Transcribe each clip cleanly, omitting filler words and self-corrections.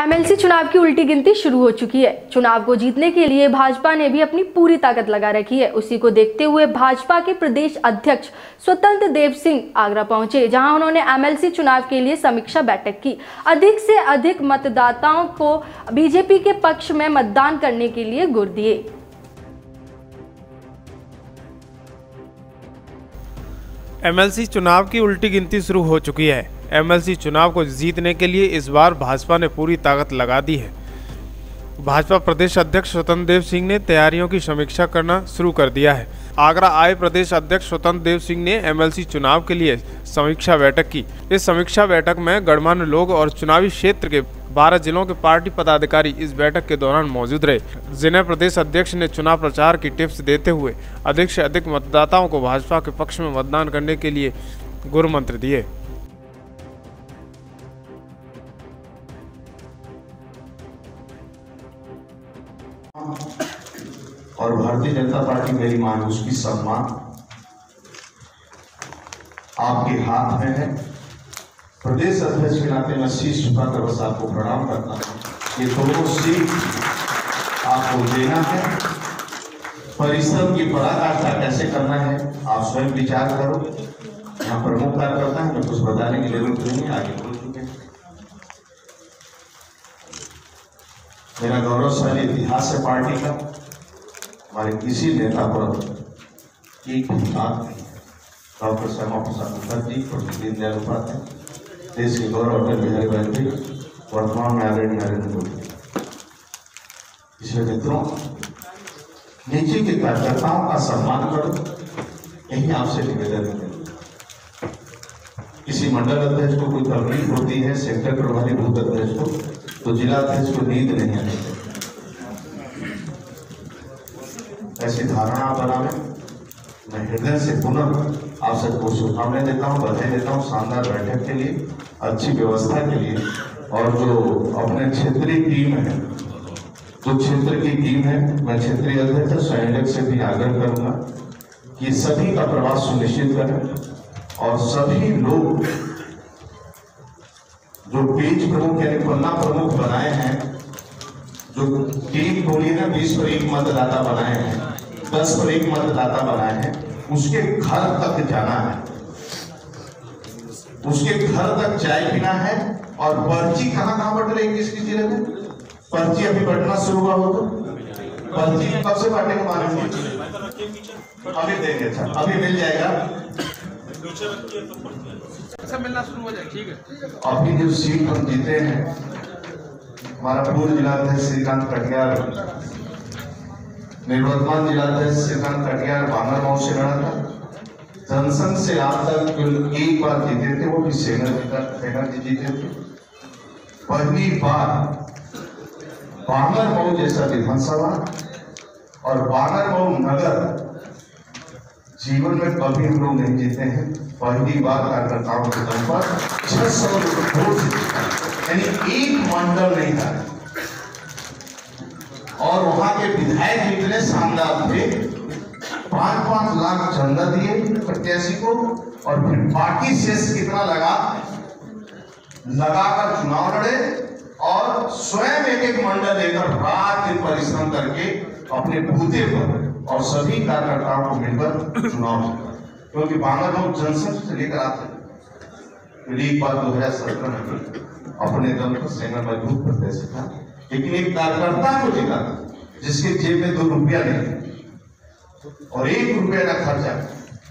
MLC चुनाव की उल्टी गिनती शुरू हो चुकी है। चुनाव को जीतने के लिए भाजपा ने भी अपनी पूरी ताकत लगा रखी है। उसी को देखते हुए भाजपा के प्रदेश अध्यक्ष स्वतंत्र देव सिंह आगरा पहुंचे, जहां उन्होंने एमएलसी चुनाव के लिए समीक्षा बैठक की। अधिक से अधिक मतदाताओं को बीजेपी के पक्ष में मतदान करने के लिए गुर दिए। एमएलसी चुनाव की उल्टी गिनती शुरू हो चुकी है। एमएलसी चुनाव को जीतने के लिए इस बार भाजपा ने पूरी ताकत लगा दी है। भाजपा प्रदेश अध्यक्ष स्वतंत्र देव सिंह ने तैयारियों की समीक्षा करना शुरू कर दिया है। आगरा आए प्रदेश अध्यक्ष स्वतंत्र देव सिंह ने एमएलसी चुनाव के लिए समीक्षा बैठक की। इस समीक्षा बैठक में गणमान्य लोग और चुनावी क्षेत्र के 12 जिलों के पार्टी पदाधिकारी इस बैठक के दौरान मौजूद रहे, जिन्हें प्रदेश अध्यक्ष ने चुनाव प्रचार की टिप्स देते हुए अधिक से अधिक मतदाताओं को भाजपा के पक्ष में मतदान करने के लिए गुरु मंत्र दिए। और भारतीय जनता पार्टी मेरी मान, उसकी सम्मान आपके हाथ में है। प्रदेश अध्यक्ष के नाते मैं शीश झुकाकर बस आपको प्रणाम करता हूं। ये दोनों सीट आपको देना है। परिश्रम की पराकाष्ठा कैसे करना है आप स्वयं विचार करो। यहाँ प्रमुख कार्यकर्ता है, मैं कुछ बताने की जरूरत नहीं है, आगे बोल चुके हैं। मेरा गौरवशाली इतिहास है पार्टी का। हमारे किसी नेता पर एक भी बात नहीं है। डॉक्टर श्यामा प्रसाद मुखर्जी पंडित दीनदयाल उपाध्याय, देश के गौरव अटल बिहारी वाजपेयी, वर्तमान में आदरणीय नरेंद्र मोदी। इसलिए मित्रों, नीचे के कार्यकर्ताओं का सम्मान करो, यही आपसे निवेदन है। किसी मंडल अध्यक्ष को कोई तकलीफ होती है, सेक्टर प्रभारी बूथ अध्यक्ष को, तो जिला अध्यक्ष को नींद नहीं आनी चाहिए। ऐसी धारणा बनाने मैं हृदय से पुनः आप सबको शुभकामनाएं देता हूँ, बधाई देता हूँ शानदार बैठक के लिए, अच्छी व्यवस्था के लिए। और जो अपने क्षेत्रीय टीम है, जो क्षेत्र की टीम है, मैं क्षेत्रीय अध्यक्ष संयोजक से भी आग्रह करूँगा कि सभी का प्रवास सुनिश्चित करें और सभी लोग जो पेज प्रमुख यानी पन्ना प्रमुख बनाए हैं, जो टीम बोली ना 20 पर 1 मतदाता बनाए हैं, 10 पर 1 मतदाता बनाए हैं, उसके घर तक जाना है, उसके घर तक चाय पीना है। और पर्ची कहाँ बट रही है, किसकी जिले में पर्ची अभी बटना शुरू हुआ हो, पर्ची कब से बांटेंगे मालूम नहीं, अभी देंगे, अच्छा अभी मिल जाएगा, सब मिलना शुरू हो जाएगा, ठीक है। अभी जो सीट हम जीते हैं, हमारा पूर्व जिलाध्यक्ष श्रीकांत कटियार निर्वर्तमान जिलाध्यक्ष श्रीकांत कटियार बांगरमऊ से लड़ा था। जनसंघ से आप तक कुल 1 बार जीते थे, वो भी सेना जी जीते थे। पहली बार बांगरमऊ जैसा विधानसभा और बांगरमऊ नगर जीवन में कभी हम लोग नहीं जीते हैं। पहली बार कार्यकर्ताओं के दम पर 600 यानी एक मंडल नहीं था, और वहां के विधायक इतने शानदार थे, 5-5 लाख चंदा दिए प्रत्याशी को, और फिर बाकी शेष कितना लगाकर चुनाव लड़े और स्वयं एक मंडल लेकर रात दिन परिश्रम करके अपने बूते पर और सभी कार्यकर्ताओं को मिलकर चुनाव लड़ा, क्योंकि बांगरमऊ जनसंघ से लेकर आते लीग बार 2017 में अपने दम पर सेना मजबूत प्रत्याशी था, लेकिन एक कार्यकर्ता को जिता जिसके जेब में 2 रुपया नहीं और 1 रुपया का खर्चा,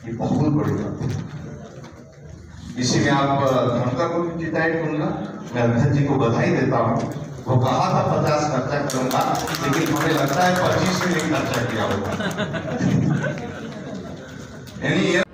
ये बहुत बड़ी बात है। इसी में आप धनका को भी जिताए करूंगा, मैं अध्यक्ष जी को बधाई देता हूँ। वो कहा था 50 खर्चा करूंगा, लेकिन मुझे लगता है 25 में खर्चा किया होगा।